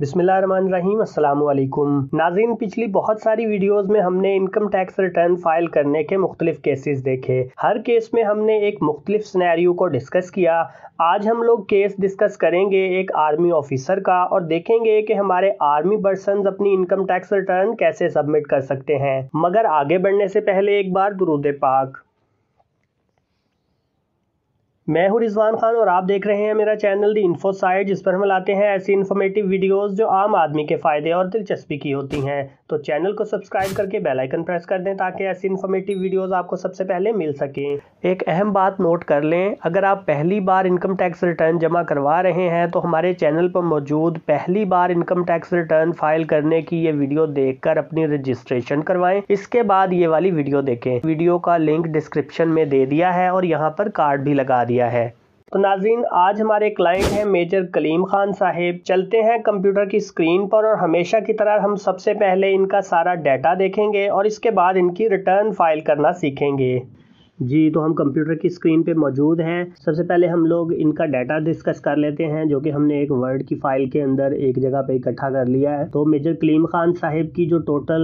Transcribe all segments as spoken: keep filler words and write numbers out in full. बिस्मिल्लाहिर्रहमानिर्रहीम अस्सलाम वालेकुम नाज़रीन, पिछली बहुत सारी वीडियोस में हमने इनकम टैक्स रिटर्न फाइल करने के मुख्तलिफ केसेस देखे। हर केस में हमने एक मुख्तलिफ सिनेरियो को डिस्कस किया। आज हम लोग केस डिस्कस करेंगे एक आर्मी ऑफिसर का और देखेंगे कि हमारे आर्मी पर्सन्स अपनी इनकम टैक्स रिटर्न कैसे सबमिट कर सकते हैं। मगर आगे बढ़ने से पहले एक बार दुरूद पाक। मैं हूं रिजवान खान और आप देख रहे हैं मेरा चैनल द इन्फो साइट, जिस पर हम लाते हैं ऐसी इन्फॉर्मेटिव वीडियोस जो आम आदमी के फ़ायदे और दिलचस्पी की होती हैं। तो चैनल को सब्सक्राइब करके बेल आइकन प्रेस कर दें ताकि ऐसी इन्फॉर्मेटिव वीडियोस आपको सबसे पहले मिल सकें। एक अहम बात नोट कर लें, अगर आप पहली बार इनकम टैक्स रिटर्न जमा करवा रहे हैं तो हमारे चैनल पर मौजूद पहली बार इनकम टैक्स रिटर्न फाइल करने की ये वीडियो देख कर अपनी रजिस्ट्रेशन करवाएं। इसके बाद ये वाली वीडियो देखें। वीडियो का लिंक डिस्क्रिप्शन में दे दिया है और यहाँ पर कार्ड भी लगा है। तो नाज़रीन, आज हमारे क्लाइंट हैं मेजर कलीम खान साहिब। चलते हैं कंप्यूटर की स्क्रीन पर और हमेशा की तरह हम सबसे पहले इनका सारा डाटा देखेंगे और इसके बाद इनकी रिटर्न फाइल करना सीखेंगे। जी, तो हम कंप्यूटर की स्क्रीन पे मौजूद हैं। सबसे पहले हम लोग इनका डाटा डिस्कस कर लेते हैं जो कि हमने एक वर्ड की फ़ाइल के अंदर एक जगह पे इकट्ठा कर लिया है। तो मेजर कलीम खान साहिब की जो टोटल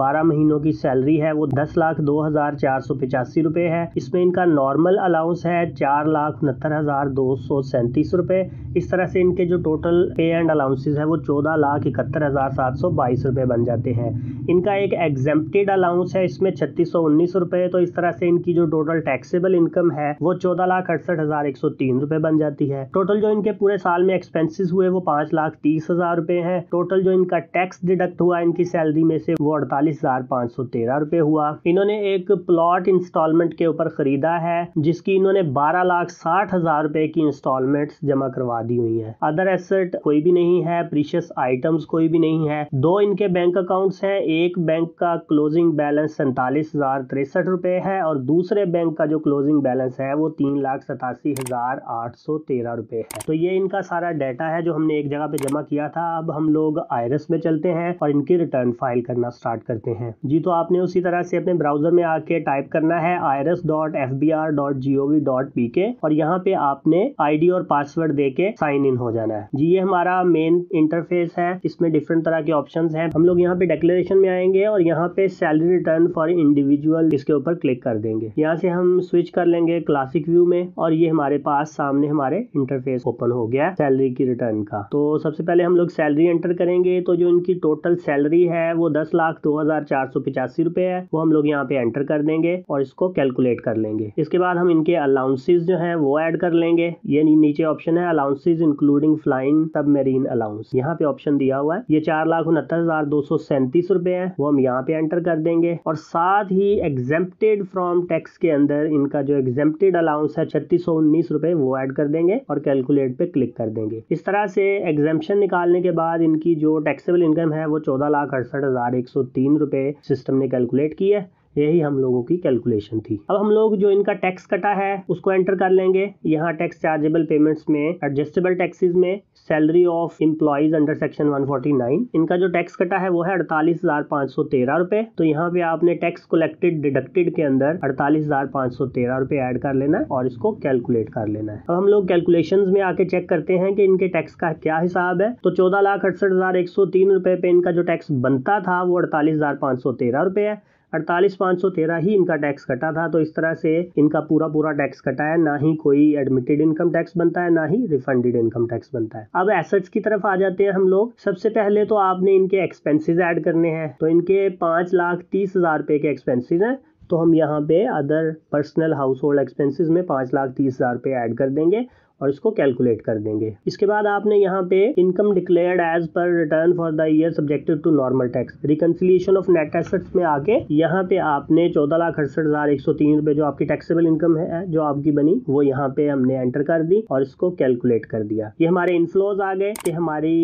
बारह महीनों की सैलरी है वो दस लाख दो हज़ार चार सौ पचासी रुपये है। इसमें इनका नॉर्मल अलाउंस है चार लाख उनहत्तर हज़ार दो सौ सैंतीस रुपये। इस तरह से इनके जो टोटल पे एंड अलाउंसेज है वो चौदह लाख इकहत्तर हज़ार सात सौ बाईस रुपये बन जाते हैं। इनका एक एग्जेम्प्टेड अलाउंस है, इसमें छत्तीस सौ उन्नीस रुपये। तो इस तरह से इनकी जो टोटल टैक्सेबल इनकम है वो चौदह लाख अड़सठ हज़ार एक सौ तीन रुपये बन जाती है। टोटल जो इनके पूरे साल में एक्सपेंसेस हुए वो पाँच लाख तीस हज़ार रुपये हैं। टोटल जो इनका टैक्स डिडक्ट हुआ इनकी सैलरी में से वो अड़तालीस हज़ार पाँच सौ तेरह रुपये हुआ। इन्होंने एक प्लॉट इंस्टॉलमेंट के ऊपर ख़रीदा है जिसकी इन्होंने बारह लाख साठ हज़ार रुपये की इंस्टॉलमेंट्स जमा करवा दी हुई हैं। अदर एसेट कोई भी नहीं है, प्रीशियस आइटम्स कोई भी नहीं है। दो इनके बैंक अकाउंट्स हैं, एक बैंक का क्लोजिंग बैलेंस सैंतालीस हज़ार तिरसठ रुपये है और दूसरा दूसरे बैंक का जो क्लोजिंग बैलेंस है वो तीन लाख सतासी हज़ार आठ सौ तेरह रुपये है। तो ये इनका सारा डाटा है जो हमने एक जगह पे जमा किया था। अब हम लोग आइरिस में चलते हैं और इनकी रिटर्न फाइल करना स्टार्ट करते हैं। जी, तो आपने उसी तरह से अपने ब्राउजर में आके टाइप करना है IRIS dot F B R dot G O V dot P K और यहाँ पे आपने आईडी और पासवर्ड दे के साइन इन हो जाना है। जी, ये हमारा मेन इंटरफेस है, इसमें डिफरेंट तरह के ऑप्शन है। हम लोग यहाँ पे डिक्लेरेशन में आएंगे और यहाँ पे सैलरी रिटर्न फॉर इंडिविजुअल इसके ऊपर क्लिक कर देंगे। यहाँ से हम स्विच कर लेंगे क्लासिक व्यू में और ये हमारे पास सामने हमारे इंटरफेस ओपन हो गया सैलरी की रिटर्न का। तो सबसे पहले हम लोग सैलरी एंटर करेंगे। तो जो इनकी टोटल सैलरी है वो दस लाख दो हज़ार चार सौ पचासी रुपये है, वो हम लोग यहाँ पे एंटर कर देंगे और इसको कैलकुलेट कर लेंगे। इसके बाद हम इनके अलाउंसेज जो हैं वो ऐड कर लेंगे। ये नीचे ऑप्शन है allowances including flying submarine allowance, यहाँ पे ऑप्शन दिया हुआ है। ये चार लाख उनहत्तर हज़ार दो सौ सैंतीस रुपये है, वो हम यहाँ पे एंटर कर देंगे और साथ ही एग्जेम्प्टेड फ्रॉम टैक्स के अंदर इनका जो एग्जेम्प्टेड अलाउंस है छत्तीस सौ उन्नीस रुपए वो ऐड कर देंगे और कैलकुलेट पे क्लिक कर देंगे। इस तरह से एग्जेम्पशन निकालने के बाद इनकी जो टैक्सेबल इनकम है वो चौदह लाख अड़सठ हजार एक सौ तीन रुपए सिस्टम ने कैलकुलेट की है। यही हम लोगों की कैलकुलेशन थी। अब हम लोग जो इनका टैक्स कटा है उसको एंटर कर लेंगे। यहाँ टैक्स चार्जेबल पेमेंट्स में एडजस्टेबल टैक्सेस में salary of employees under section one forty nine इनका जो टैक्स कटा है वो है अड़तालीस हज़ार पाँच सौ तेरह रुपये। तो यहाँ पे आपने टैक्स कलेक्टेड डिडक्टेड के अंदर अड़तालीस हज़ार पाँच सौ तेरह रुपये ऐड कर लेना है और इसको कैलकुलेट कर लेना है। अब हम लोग कैलकुलेशन में आके चेक करते हैं कि इनके टैक्स का क्या हिसाब है। तो चौदह लाख अड़सठ हज़ार एक सौ तीन रुपये पे इनका जो टैक्स बनता था वो अड़तालीस हज़ार पाँच सौ तेरह रुपये है, अड़तालीस पाँच सौ तेरह ही इनका टैक्स कटा था। तो इस तरह से इनका पूरा पूरा टैक्स कटा है, ना ही कोई एडमिटेड इनकम टैक्स बनता है ना ही रिफंडेड इनकम टैक्स बनता है। अब एसेट्स की तरफ आ जाते हैं हम लोग। सबसे पहले तो आपने इनके एक्सपेंसेस ऐड करने हैं। तो इनके पाँच लाख तीस हज़ार रुपये के एक्सपेंसेस हैं, तो हम यहाँ पे other personal household expenses में पाँच लाख तीस हज़ार रुपये ऐड कर देंगे और इसको कैलकुलेट कर देंगे। इसके बाद आपने यहाँ पे income declared as per return for the year subjected to normal tax reconciliation of net assets में आके यहाँ पे आपने चौदह लाख अड़सठ हज़ार एक सौ तीन रुपये जो आपकी टैक्सेबल इनकम है जो आपकी बनी वो यहाँ पे हमने एंटर कर दी और इसको कैलकुलेट कर दिया। ये हमारे इनफ्लोज आ गए कि हमारी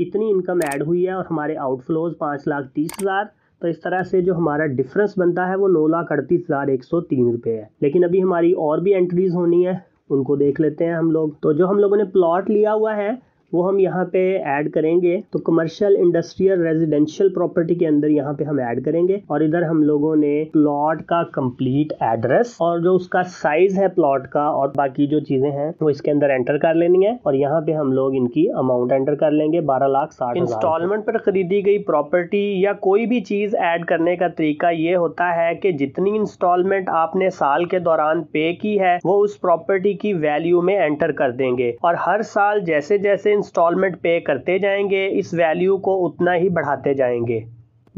इतनी इनकम ऐड हुई है और हमारे आउटफ्लोज पाँच लाख तीस हज़ार। तो इस तरह से जो हमारा डिफरेंस बनता है वो नौ लाख अड़तीस हज़ार एक सौ तीन रुपये है। लेकिन अभी हमारी और भी एंट्रीज होनी है, उनको देख लेते हैं हम लोग। तो जो हम लोगों ने प्लॉट लिया हुआ है वो हम यहाँ पे ऐड करेंगे। तो कमर्शियल, इंडस्ट्रियल, रेजिडेंशियल प्रॉपर्टी के अंदर यहाँ पे हम ऐड करेंगे। और इधर हम लोगों ने प्लॉट का कंप्लीट एड्रेस और जो उसका साइज है प्लॉट का और बाकी जो चीजें हैं वो इसके अंदर एंटर कर लेनी है। और यहाँ पे हम लोग इनकी अमाउंट एंटर कर लेंगे बारह लाख साठ। इंस्टॉलमेंट पर खरीदी गई प्रॉपर्टी या कोई भी चीज ऐड करने का तरीका ये होता है कि जितनी इंस्टॉलमेंट आपने साल के दौरान पे की है वो उस प्रॉपर्टी की वैल्यू में एंटर कर देंगे। और हर साल जैसे जैसे इंस्टॉलमेंट पे करते जाएंगे इस वैल्यू को उतना ही बढ़ाते जाएंगे।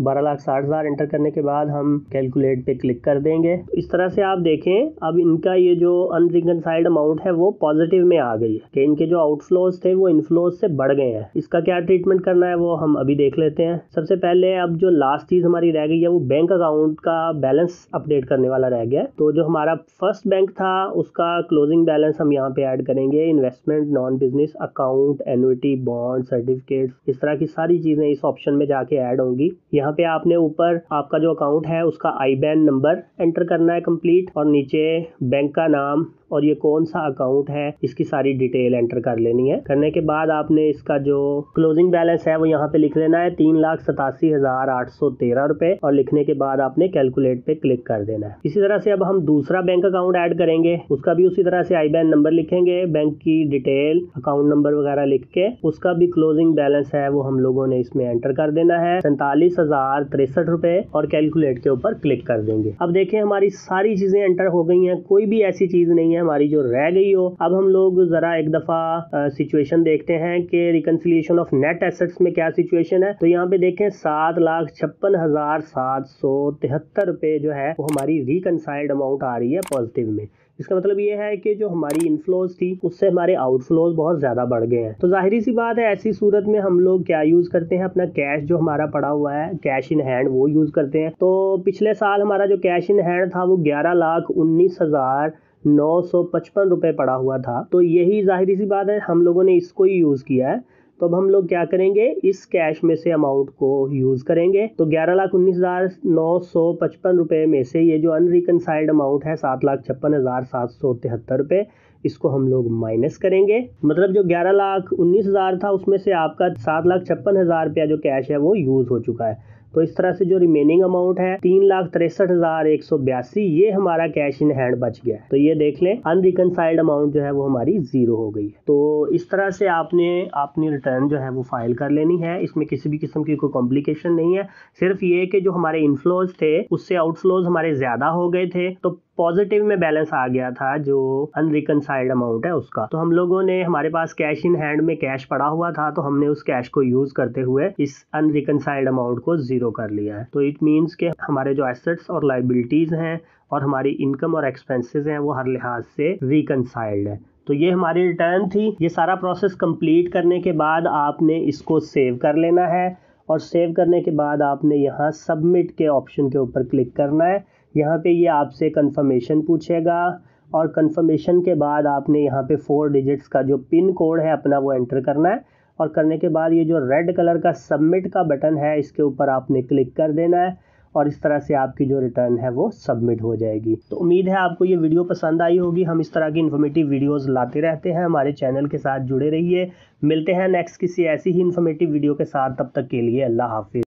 बारह लाख साठ हज़ार एंटर करने के बाद हम कैलकुलेट पे क्लिक कर देंगे। इस तरह से आप देखें अब इनका ये जो अनरिकनसाइल्ड अमाउंट है वो पॉजिटिव में आ गई है कि इनके जो आउटफ्लोज थे वो इनफ्लोज से बढ़ गए हैं। इसका क्या ट्रीटमेंट करना है वो हम अभी देख लेते हैं। सबसे पहले अब जो लास्ट चीज़ हमारी रह गई है वो बैंक अकाउंट का बैलेंस अपडेट करने वाला रह गया। तो जो हमारा फर्स्ट बैंक था उसका क्लोजिंग बैलेंस हम यहाँ पर ऐड करेंगे। Investment, non business account, annuity, bond, certificate, इस तरह की सारी चीज़ें इस ऑप्शन में जाके ऐड होंगी। यहाँ पे आपने ऊपर आपका जो अकाउंट है उसका आईबैन नंबर एंटर करना है कंप्लीट, और नीचे बैंक का नाम और ये कौन सा अकाउंट है इसकी सारी डिटेल एंटर कर लेनी है। करने के बाद आपने इसका जो क्लोजिंग बैलेंस है वो यहाँ पे लिख लेना है तीन लाख सतासी हजार आठ सौ तेरह रुपए, और लिखने के बाद आपने कैलकुलेट पे क्लिक कर देना है। इसी तरह से अब हम दूसरा बैंक अकाउंट ऐड करेंगे, उसका भी उसी तरह से आईबैन नंबर लिखेंगे, बैंक की डिटेल, अकाउंट नंबर वगैरह लिख के उसका भी क्लोजिंग बैलेंस है वो हम लोगों ने इसमें एंटर कर देना है सैंतालीस हजार तिरसठ रुपए, और कैलकुलेट के ऊपर क्लिक कर देंगे। अब देखिये हमारी सारी चीजें एंटर हो गई है, कोई भी ऐसी चीज नहीं है हमारी जो रह गई हो। अब हम लोग जरा एक दफा सिचुएशन देखते हैं कि रिकंसिलिएशन ऑफ नेट एसेट्स में क्या सिचुएशन है। तो यहाँ पे देखें सात लाख छप्पन हजार सात सौ तिहत्तर रुपए जो है वो हमारी रिकंसाइल्ड अमाउंट आ रही है पॉजिटिव में। इसका मतलब ये है कि जो हमारी इनफ्लोज थी उससे हमारे आउटफ्लोज बहुत ज़्यादा बढ़ गए हैं। तो जाहिर सी बात है ऐसी सूरत में हम लोग क्या यूज़ करते हैं, अपना कैश जो हमारा पड़ा हुआ है, कैश इन हैंड, वो यूज़ करते हैं। तो पिछले साल हमारा जो कैश इन हैंड था वो ग्यारह लाख उन्नीस हज़ार नौ सौ पचपन रुपये पड़ा हुआ था। तो यही जाहिर सी बात है हम लोगों ने इसको ही यूज़ किया है। तो अब हम लोग क्या करेंगे, इस कैश में से अमाउंट को यूज़ करेंगे। तो ग्यारह लाख उन्नीस हज़ार नौ सौ पचपन रुपये में से ये जो अनरिकनसाइल्ड अमाउंट है सात लाख छप्पन हज़ार सात सौ तिहत्तर रुपये, इसको हम लोग माइनस करेंगे। मतलब जो ग्यारह लाख उन्नीस हज़ार था उसमें से आपका सात लाख छप्पन हज़ार रुपया जो कैश है वो यूज़ हो चुका है। तो इस तरह से जो रिमेनिंग अमाउंट है तीन लाख तिरसठ हज़ार एक सौ बयासी, ये हमारा कैश इन हैंड बच गया है। तो ये देख लें अनरिकनसाइल्ड अमाउंट जो है वो हमारी जीरो हो गई है। तो इस तरह से आपने अपनी रिटर्न जो है वो फाइल कर लेनी है। इसमें किसी भी किस्म की कोई कॉम्प्लिकेशन नहीं है, सिर्फ ये कि जो हमारे इनफ्लोज थे उससे आउटफ्लोज हमारे ज़्यादा हो गए थे तो पॉजिटिव में बैलेंस आ गया था जो अनरिकनसाइल्ड अमाउंट है उसका। तो हम लोगों ने, हमारे पास कैश इन हैंड में कैश पड़ा हुआ था तो हमने उस कैश को यूज़ करते हुए इस अनरिकनसाइल्ड अमाउंट को ज़ीरो कर लिया है। तो इट मींस के हमारे जो एसेट्स और लाइबिलिटीज़ हैं और हमारी इनकम और एक्सपेंसेस हैं वो हर लिहाज से रिकनसाइल्ड है। तो ये हमारी रिटर्न थी। ये सारा प्रोसेस कम्प्लीट करने के बाद आपने इसको सेव कर लेना है, और सेव करने के बाद आपने यहाँ सबमिट के ऑप्शन के ऊपर क्लिक करना है। यहाँ पे ये आपसे कंफर्मेशन पूछेगा, और कंफर्मेशन के बाद आपने यहाँ पे फोर डिजिट्स का जो पिन कोड है अपना वो एंटर करना है। और करने के बाद ये जो रेड कलर का सबमिट का बटन है इसके ऊपर आपने क्लिक कर देना है, और इस तरह से आपकी जो रिटर्न है वो सबमिट हो जाएगी। तो उम्मीद है आपको ये वीडियो पसंद आई होगी। हम इस तरह की इन्फॉर्मेटिव वीडियोस लाते रहते हैं, हमारे चैनल के साथ जुड़े रहिए। मिलते हैं नेक्स्ट किसी ऐसी ही इन्फॉर्मेटिव वीडियो के साथ, तब तक के लिए अल्लाह हाफिज़।